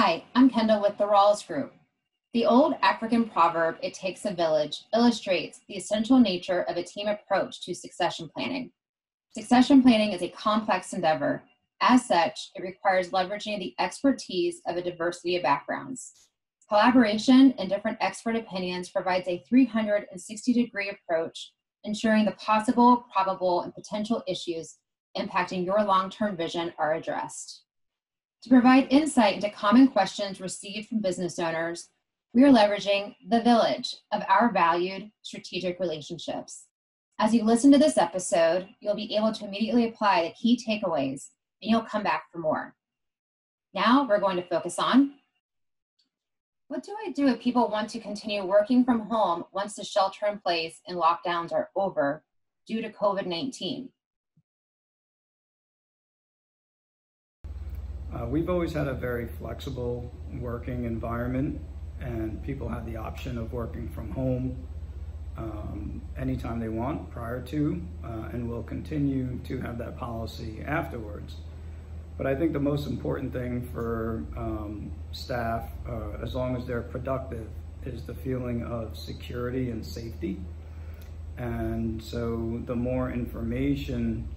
Hi, I'm Kendall with the Rawls Group. The old African proverb, "It takes a village," illustrates the essential nature of a team approach to succession planning. Succession planning is a complex endeavor. As such, it requires leveraging the expertise of a diversity of backgrounds. Collaboration and different expert opinions provides a 360-degree approach, ensuring the possible, probable, and potential issues impacting your long-term vision are addressed. To provide insight into common questions received from business owners, we are leveraging the village of our valued strategic relationships. As you listen to this episode, you'll be able to immediately apply the key takeaways, and you'll come back for more. Now we're going to focus on: what do I do if people want to continue working from home once the shelter in place and lockdowns are over due to COVID-19? We've always had a very flexible working environment, and people had the option of working from home anytime they want prior to, and will continue to have that policy afterwards. But I think the most important thing for staff, as long as they're productive, is the feeling of security and safety. And so the more information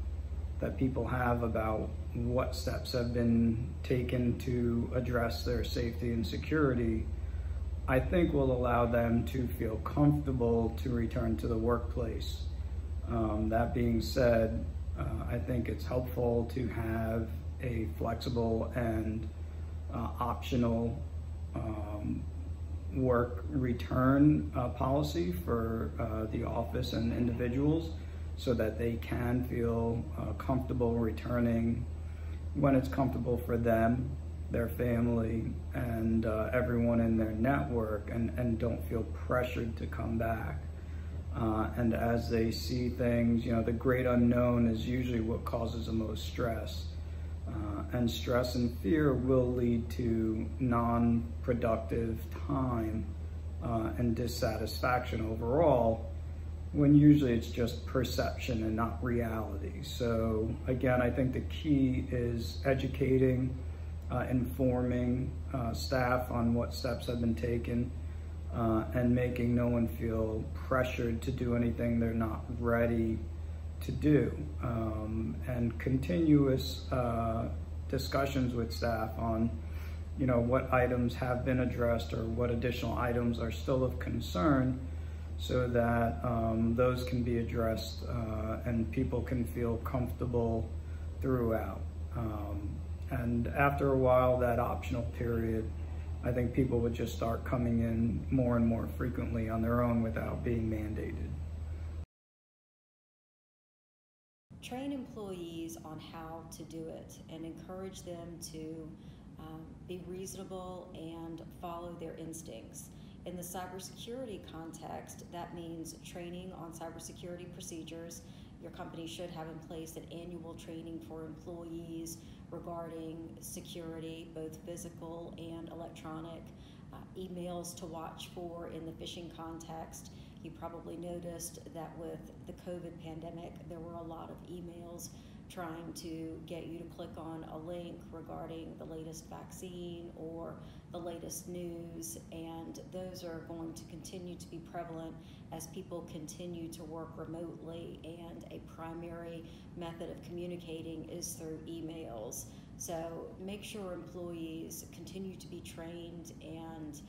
that people have about what steps have been taken to address their safety and security, I think will allow them to feel comfortable to return to the workplace. That being said, I think it's helpful to have a flexible and optional work return policy for the office and individuals, so that they can feel comfortable returning when it's comfortable for them, their family, and everyone in their network, and don't feel pressured to come back. And as they see things, you know, the great unknown is usually what causes the most stress. And stress and fear will lead to non-productive time and dissatisfaction overall, when usually it's just perception and not reality. So again, I think the key is educating, informing staff on what steps have been taken, and making no one feel pressured to do anything they're not ready to do. And continuous discussions with staff on, you know, what items have been addressed or what additional items are still of concern, so that those can be addressed and people can feel comfortable throughout. And after a while, that optional period, I think people would just start coming in more and more frequently on their own without being mandated. Train employees on how to do it and encourage them to be reasonable and follow their instincts. In the cybersecurity context, that means training on cybersecurity procedures. Your company should have in place an annual training for employees regarding security, both physical and electronic. Emails to watch for in the phishing context. You probably noticed that with the COVID pandemic, there were a lot of emails trying to get you to click on a link regarding the latest vaccine or the latest news, and those are going to continue to be prevalent as people continue to work remotely, and a primary method of communicating is through emails. So make sure employees continue to be trained and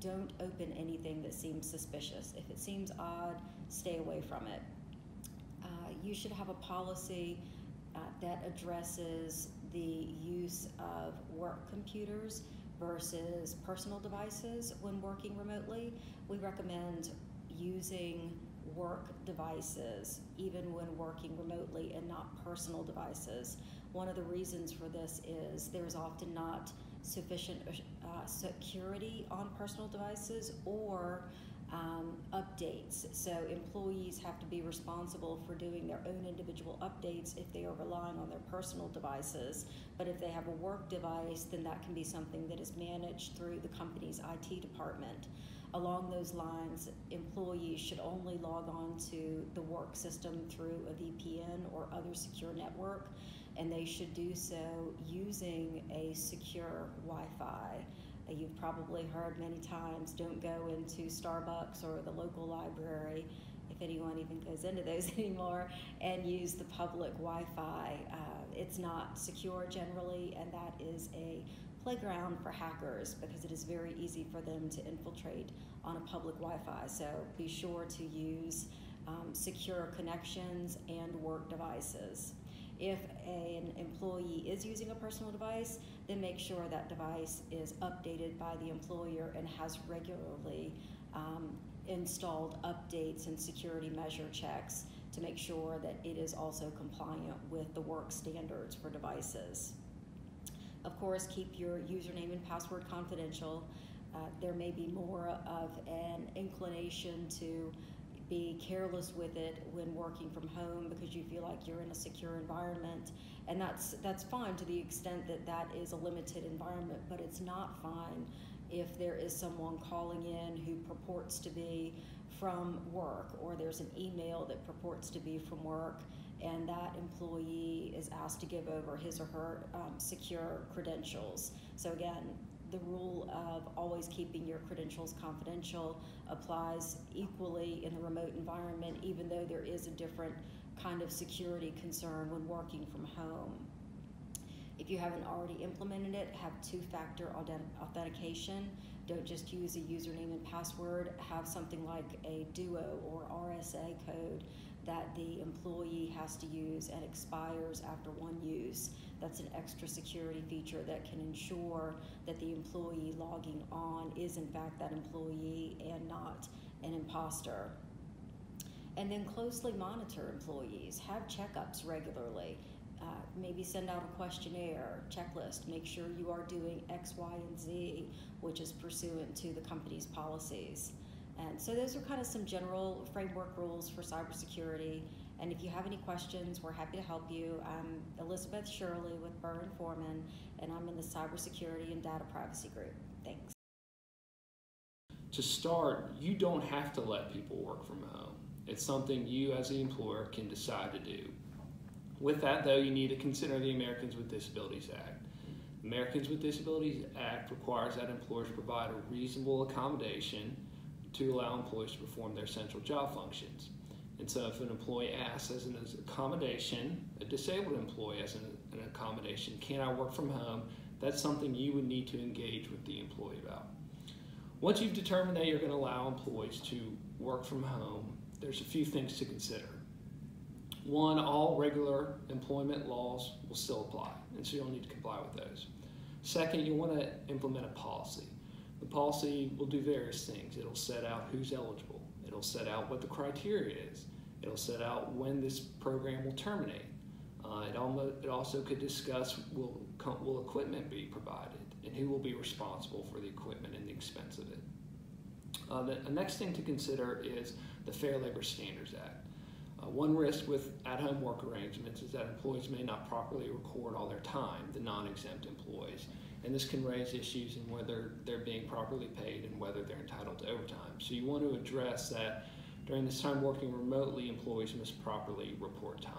don't open anything that seems suspicious. If it seems odd, stay away from it. You should have a policy that addresses the use of work computers versus personal devices when working remotely. We recommend using work devices even when working remotely and not personal devices. One of the reasons for this is there's often not sufficient security on personal devices or updates. So employees have to be responsible for doing their own individual updates if they are relying on their personal devices. But if they have a work device, then that can be something that is managed through the company's IT department. Along those lines, employees should only log on to the work system through a VPN or other secure network, and they should do so using a secure Wi-Fi. You've probably heard many times, don't go into Starbucks or the local library, if anyone even goes into those anymore, and use the public Wi-Fi. It's not secure generally, and that is a playground for hackers because it is very easy for them to infiltrate on a public Wi-Fi. So be sure to use secure connections and work devices. If an employee is using a personal device, then make sure that device is updated by the employer and has regularly installed updates and security measure checks to make sure that it is also compliant with the work standards for devices. Of course, keep your username and password confidential. There may be more of an inclination to be careless with it when working from home because you feel like you're in a secure environment, and that's fine to the extent that that is a limited environment, but it's not fine if there is someone calling in who purports to be from work, or there's an email that purports to be from work, and that employee is asked to give over his or her secure credentials. So again, the rule of always keeping your credentials confidential applies equally in the remote environment, even though there is a different kind of security concern when working from home. If you haven't already implemented it, have two-factor authentication. Don't just use a username and password. Have something like a Duo or RSA code that the employee has to use and expires after one use. That's an extra security feature that can ensure that the employee logging on is in fact that employee and not an imposter. And then closely monitor employees. Have checkups regularly. Maybe send out a questionnaire, checklist, make sure you are doing X, Y, and Z, which is pursuant to the company's policies. And so those are kind of some general framework rules for cybersecurity. And if you have any questions, we're happy to help you. I'm Elizabeth Shirley with Burr and Foreman, and I'm in the Cybersecurity and Data Privacy Group. Thanks. To start, you don't have to let people work from home. It's something you as the employer can decide to do. With that, though, you need to consider the Americans with Disabilities Act. The Americans with Disabilities Act requires that employers provide a reasonable accommodation to allow employees to perform their essential job functions. And so if an employee asks as an accommodation, a disabled employee as an accommodation, can I work from home? That's something you would need to engage with the employee about. Once you've determined that you're going to allow employees to work from home, there's a few things to consider. One, all regular employment laws will still apply, and so you'll need to comply with those. Second, you'll want to implement a policy. The policy will do various things. It'll set out who's eligible. It'll set out what the criteria is. It'll set out when this program will terminate. It also could discuss will equipment be provided and who will be responsible for the equipment and the expense of it. The next thing to consider is the Fair Labor Standards Act. One risk with at-home work arrangements is that employees may not properly record all their time, the non-exempt employees, and this can raise issues in whether they're being properly paid and whether they're entitled to overtime. So you want to address that during this time working remotely, employees must properly report time.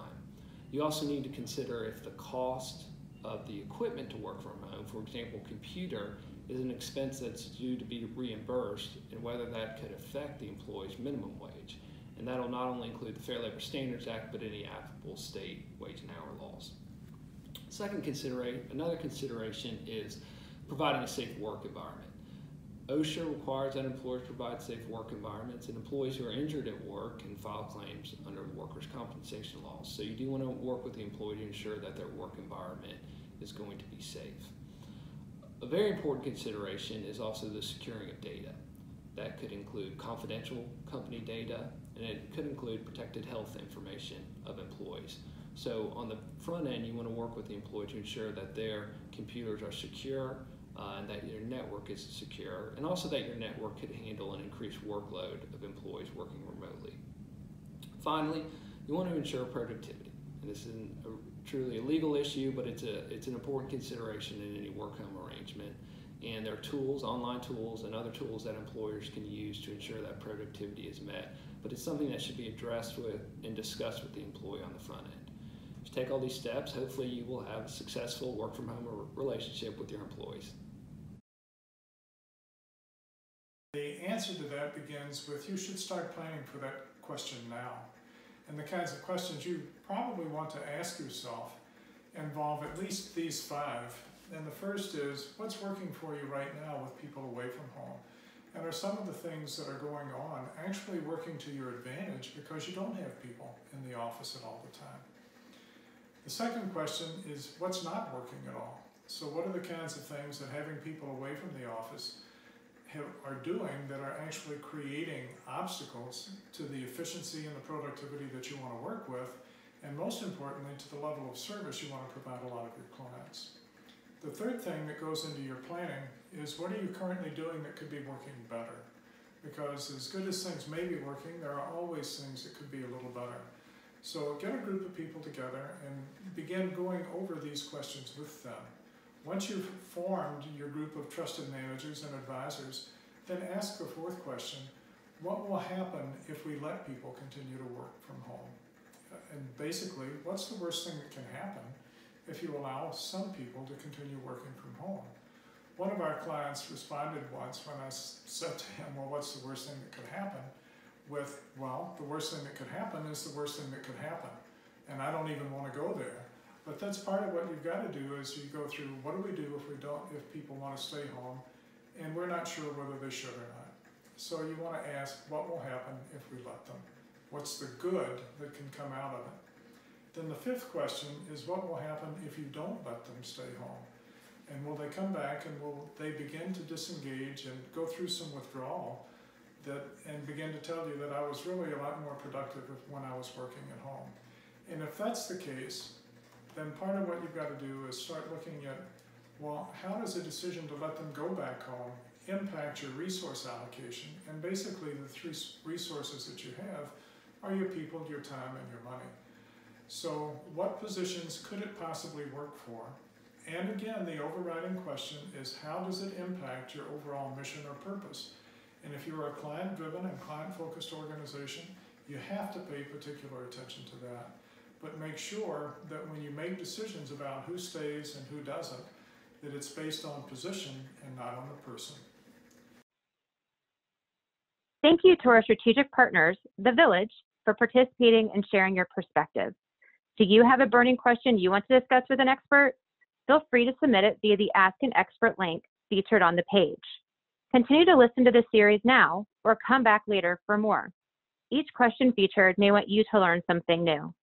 You also need to consider if the cost of the equipment to work from home, for example, a computer, is an expense that's due to be reimbursed and whether that could affect the employee's minimum wage. And that'll not only include the Fair Labor Standards Act, but any applicable state wage and hour laws. Another consideration is providing a safe work environment. OSHA requires that employers provide safe work environments, and employees who are injured at work can file claims under workers' compensation laws. So you do want to work with the employee to ensure that their work environment is going to be safe. A very important consideration is also the securing of data. That could include confidential company data, and it could include protected health information of employees. So on the front end, you want to work with the employee to ensure that their computers are secure and that your network is secure, and also that your network could handle an increased workload of employees working remotely. Finally, you want to ensure productivity. And this isn't truly a legal issue, but it's an important consideration in any work-home arrangement. And there are tools, online tools, and other tools that employers can use to ensure that productivity is met. But it's something that should be addressed with and discussed with the employee on the front end. If you take all these steps, hopefully you will have a successful work-from-home relationship with your employees. answer to that begins with, you should start planning for that question now. And the kinds of questions you probably want to ask yourself involve at least these five. And the first is, what's working for you right now with people away from home? And are some of the things that are going on actually working to your advantage because you don't have people in the office at all the time? The second question is, what's not working at all? So what are the kinds of things that having people away from the office are doing that are actually creating obstacles to the efficiency and the productivity that you want to work with, and most importantly, to the level of service you want to provide a lot of your clients? The third thing that goes into your planning is, what are you currently doing that could be working better? Because as good as things may be working, there are always things that could be a little better. So get a group of people together and begin going over these questions with them. Once you've formed your group of trusted managers and advisors, then ask the fourth question, what will happen if we let people continue to work from home? And basically, what's the worst thing that can happen if you allow some people to continue working from home? One of our clients responded once when I said to him, well, what's the worst thing that could happen? With, well, the worst thing that could happen is the worst thing that could happen, and I don't even want to go there. But that's part of what you've got to do is you go through, what do we do if people want to stay home and we're not sure whether they should or not? So you want to ask, what will happen if we let them? What's the good that can come out of it? Then the fifth question is, what will happen if you don't let them stay home? And will they come back, and will they begin to disengage and go through some withdrawal and begin to tell you that I was really a lot more productive when I was working at home? And if that's the case, then part of what you've got to do is start looking at, well, how does a decision to let them go back home impact your resource allocation? And basically the three resources that you have are your people, your time, and your money. So what positions could it possibly work for? And again, the overriding question is, how does it impact your overall mission or purpose? And if you're a client-driven and client-focused organization, you have to pay particular attention to that. But make sure that when you make decisions about who stays and who doesn't, that it's based on position and not on the person. Thank you to our strategic partners, the Village, for participating and sharing your perspective. Do you have a burning question you want to discuss with an expert? Feel free to submit it via the Ask an Expert link featured on the page. Continue to listen to this series now or come back later for more. Each question featured may want you to learn something new.